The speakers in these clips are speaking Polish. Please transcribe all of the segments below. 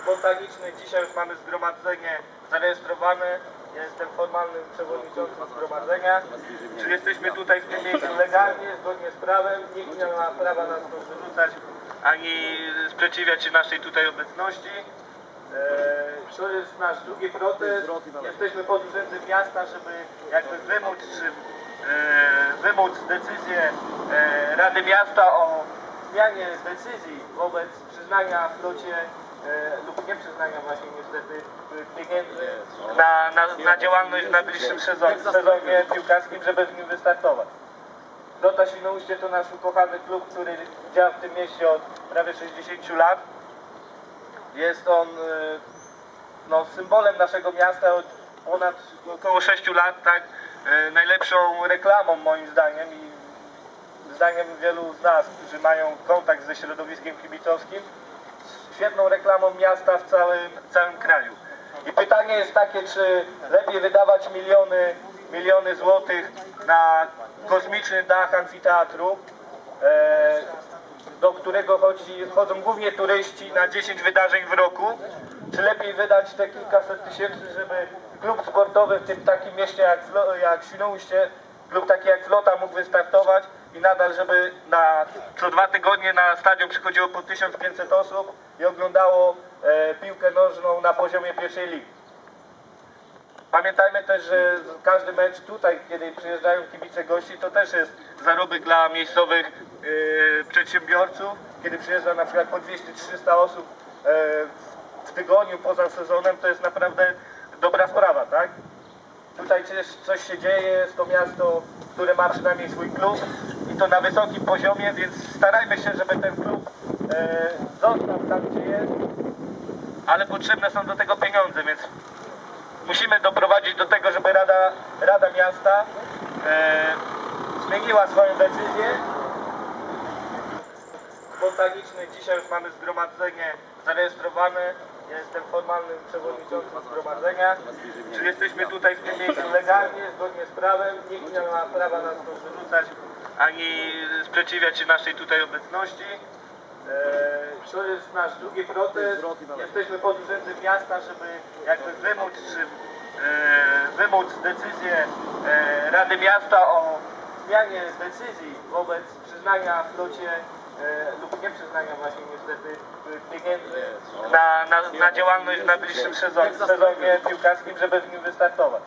Spontanicznych. Dzisiaj już mamy zgromadzenie zarejestrowane. Ja jestem formalnym przewodniczącym zgromadzenia. Czy jesteśmy tutaj w tym miejscu legalnie, zgodnie z prawem? Nikt nie ma prawa nas tu wyrzucać ani sprzeciwiać się naszej tutaj obecności. To jest nasz drugi protest. Jesteśmy pod urzędem miasta, żeby jakby wymóc decyzję Rady Miasta o zmianie decyzji wobec przyznania Flocie lub nie przyznania właśnie niestety pieniędzy na działalność w najbliższym sezonie piłkarskim, żeby w nim wystartować. Flota Świnoujście to nasz ukochany klub, który działa w tym mieście od prawie 60 lat. Jest on no, symbolem naszego miasta od ponad około 6 lat, tak? Najlepszą reklamą moim zdaniem i zdaniem wielu z nas, którzy mają kontakt ze środowiskiem kibicowskim, świetną reklamą miasta w całym kraju. I pytanie jest takie, czy lepiej wydawać miliony złotych na kosmiczny dach amfiteatru, do którego chodzą głównie turyści na 10 wydarzeń w roku, czy lepiej wydać te kilkaset tysięcy, żeby klub sportowy w tym takim mieście jak Świnoujście, klub taki jak Flota mógł wystartować i nadal, żeby co 2 tygodnie na stadion przychodziło po 1500 osób i oglądało piłkę nożną na poziomie pierwszej ligi. Pamiętajmy też, że każdy mecz tutaj, kiedy przyjeżdżają kibice gości, to też jest zarobek dla miejscowych przedsiębiorców. Kiedy przyjeżdża na przykład po 200-300 osób w tygodniu poza sezonem, to jest naprawdę dobra sprawa, tak? Tutaj też coś się dzieje, jest to miasto, które ma przynajmniej swój klub i to na wysokim poziomie, więc starajmy się, żeby ten klub został tam, gdzie jest, ale potrzebne są do tego pieniądze, więc musimy doprowadzić do tego, żeby Rada Miasta zmieniła swoją decyzję. Spontaniczny. Dzisiaj już mamy zgromadzenie zarejestrowane. Ja jestem formalnym przewodniczącym zgromadzenia. Czy jesteśmy tutaj w tym miejscu legalnie, zgodnie z prawem? Nikt nie ma prawa nas tu wyrzucać ani sprzeciwiać się naszej tutaj obecności. To jest nasz drugi protest. Jesteśmy pod urzędem miasta, żeby jakby wymóc decyzję Rady Miasta o zmianie decyzji wobec przyznania Flocie lub nie przyznania właśnie niestety pieniędzy na działalność w najbliższym sezonie piłkarskim, żeby w nim wystartować.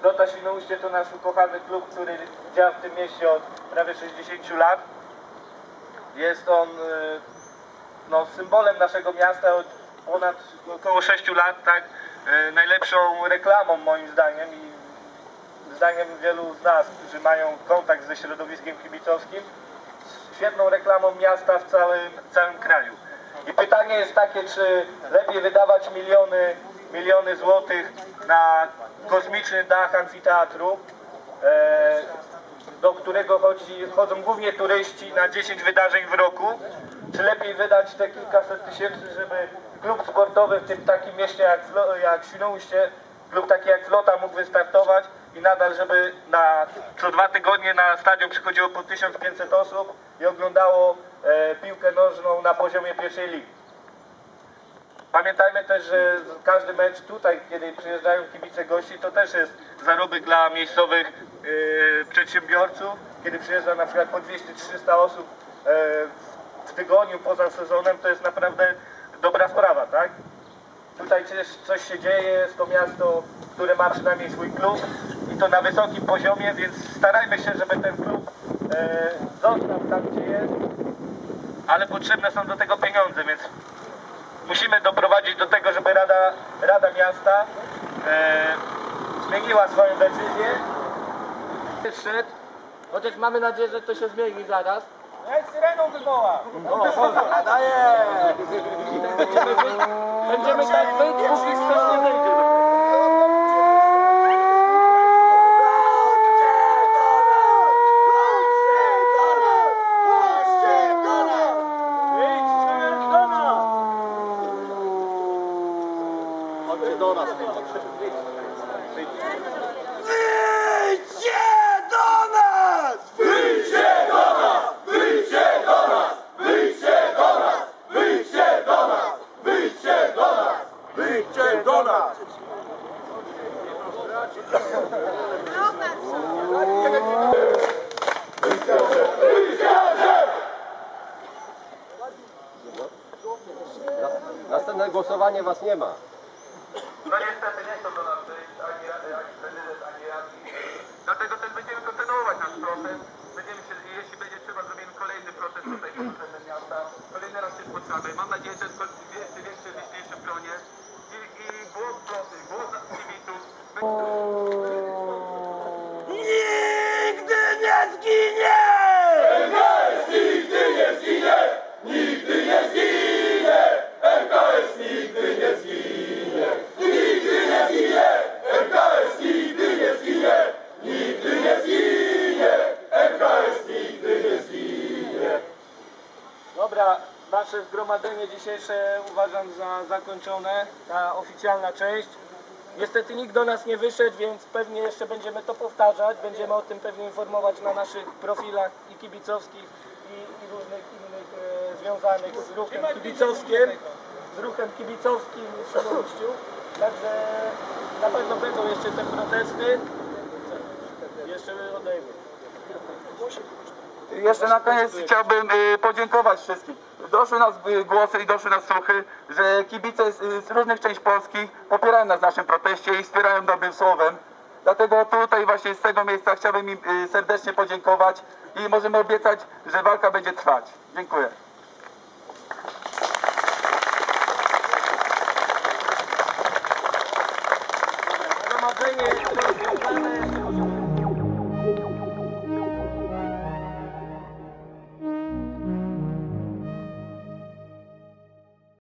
Flota Świnoujście to nasz ukochany klub, który działa w tym mieście od prawie 60 lat. Jest on no, symbolem naszego miasta od ponad około 6 lat, tak? Najlepszą reklamą moim zdaniem i zdaniem wielu z nas, którzy mają kontakt ze środowiskiem kibicowskim, świetną reklamą miasta w całym kraju. I pytanie jest takie, czy lepiej wydawać miliony złotych na kosmiczny dach amfiteatru, do którego chodzą głównie turyści na 10 wydarzeń w roku, czy lepiej wydać te kilkaset tysięcy, żeby klub sportowy w tym takim mieście jak Świnoujście, klub taki jak Flota mógł wystartować i nadal, żeby co 2 tygodnie na stadion przychodziło po 1500 osób i oglądało piłkę nożną na poziomie pierwszej ligi. Pamiętajmy też, że każdy mecz tutaj, kiedy przyjeżdżają kibice gości, to też jest zarobek dla miejscowych przedsiębiorców. Kiedy przyjeżdża na przykład po 200-300 osób w tygodniu poza sezonem, to jest naprawdę dobra sprawa, tak? Tutaj też coś się dzieje, jest to miasto, które ma przynajmniej swój klub i to na wysokim poziomie, więc starajmy się, żeby ten klub został tam, gdzie jest, ale potrzebne są do tego pieniądze, więc musimy doprowadzić do tego, żeby Rada Miasta zmieniła swoją decyzję. Szedł, chociaż mamy nadzieję, że to się zmieni zaraz. Jak syreną wywoła! Będziemy tak być, póki ktoś nie zejdzie. Do nas! Wyjdźcie do nas! Wyjdźcie do nas! Wyjdźcie do nas! Wyjdźcie do nas! Wyjdźcie do nas! Wyjdźcie do nas! Wyjdźcie do nas! Następne głosowanie was nie ma. No niestety nie chcą do nas wyjść, ani prezydent, ani radni. Dlatego też będziemy kontynuować nasz proces. Będziemy się, jeśli będzie trzeba, zrobimy kolejny proces tutaj z urzędem miasta. Kolejny raz się spotkamy. Mam nadzieję, że w liczniejszym gronie. I głos prosty, głos akcjowitów. Nigdy nie zginie! MKS nigdy nie zginie! Nigdy nie zginie! MKS nigdy nie zginie! Dobra, nasze zgromadzenie dzisiejsze uważam za zakończone, ta oficjalna część. Niestety nikt do nas nie wyszedł, więc pewnie jeszcze będziemy to powtarzać, będziemy o tym pewnie informować na naszych profilach i kibicowskich i różnych innych związanych z ruchem kibicowskim. Z ruchem kibicowskim w Świnoujściu. Także na pewno będą jeszcze te protesty. Jeszcze odejmę. Jeszcze na koniec chciałbym podziękować wszystkim. Doszły nas głosy i doszły nas słuchy, że kibice z różnych części Polski popierają nas w naszym proteście i wspierają dobrym słowem. Dlatego tutaj właśnie z tego miejsca chciałbym im serdecznie podziękować i możemy obiecać, że walka będzie trwać. Dziękuję. Zgromadzenie rozwiązane.